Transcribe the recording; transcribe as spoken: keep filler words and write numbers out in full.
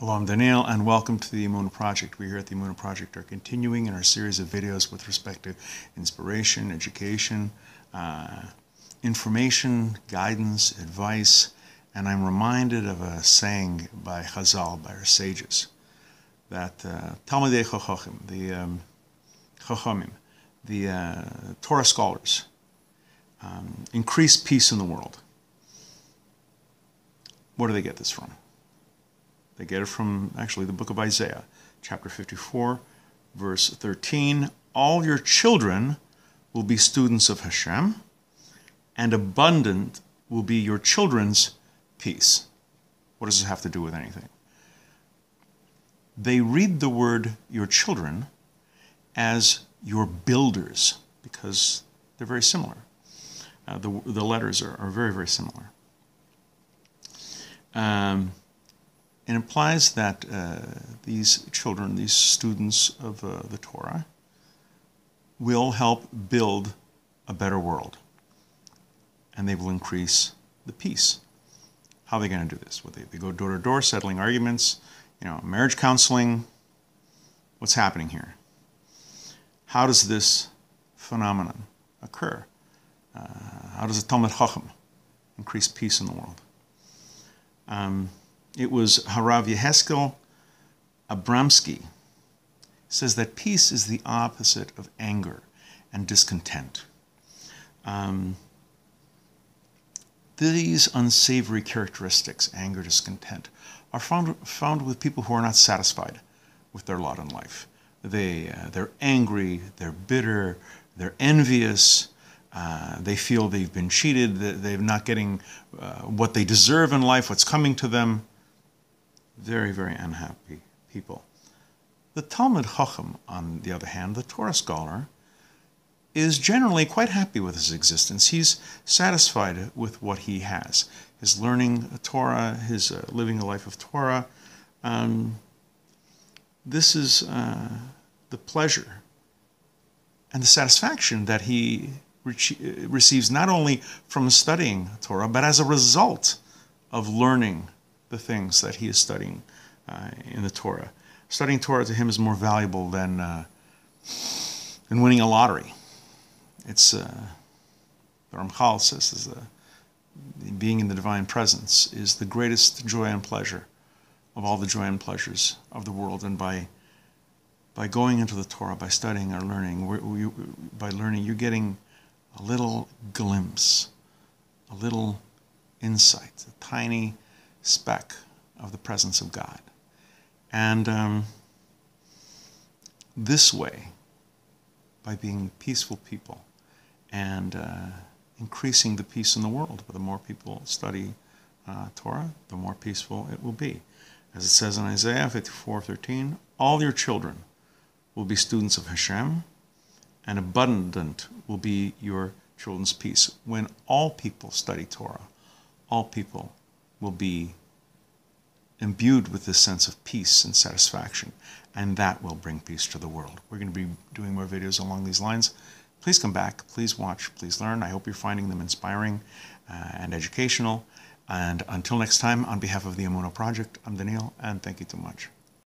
Hello, I'm Daniel, and welcome to the Emunah Project. We here at the Emunah Project are continuing in our series of videos with respect to inspiration, education, uh, information, guidance, advice, and I'm reminded of a saying by Chazal, by our sages, that Talmidei Chachamim, the um, Chachamim, the uh, Torah scholars, um, increase peace in the world. Where do they get this from? They get it from, actually, the book of Isaiah, chapter fifty-four, verse thirteen. All your children will be students of Hashem, and abundant will be your children's peace. What does this have to do with anything? They read the word your children as your builders, because they're very similar. Uh, the, the letters are, are very, very similar. Um... It implies that uh, these children, these students of uh, the Torah, will help build a better world. And they will increase the peace. How are they going to do this? Well, they, they go door to door, settling arguments, you know, marriage counseling. What's happening here? How does this phenomenon occur? Uh, how does the Talmid Chacham increase peace in the world? Um, It was Harav Yehezkel Abramsky says that peace is the opposite of anger and discontent. Um, these unsavory characteristics, anger, discontent, are found, found with people who are not satisfied with their lot in life. They, uh, they're angry, they're bitter, they're envious. Uh, they feel they've been cheated, that they're not getting uh, what they deserve in life, what's coming to them. Very, very unhappy people. The Talmid Chacham, on the other hand, the Torah scholar, is generally quite happy with his existence. He's satisfied with what he has. His learning Torah, his uh, living a life of Torah. Um, this is uh, the pleasure and the satisfaction that he receives not only from studying Torah, but as a result of learning the things that he is studying uh, in the Torah. Studying Torah to him is more valuable than, uh, than winning a lottery. It's, uh, the Ramchal says, is the, being in the divine presence is the greatest joy and pleasure of all the joy and pleasures of the world. And by, by going into the Torah, by studying or learning, we're, we, by learning, you're getting a little glimpse, a little insight, a tiny speck of the presence of God. And um, this way, by being peaceful people and uh, increasing the peace in the world, but the more people study uh, Torah, the more peaceful it will be. As it says in Isaiah fifty-four thirteen, all your children will be students of Hashem, and abundant will be your children's peace. When all people study Torah, all people will be imbued with this sense of peace and satisfaction, and that will bring peace to the world. We're going to be doing more videos along these lines. Please come back, please watch, please learn. I hope you're finding them inspiring uh, and educational. And until next time, on behalf of the Emunah Project, I'm Daniel, and thank you so much.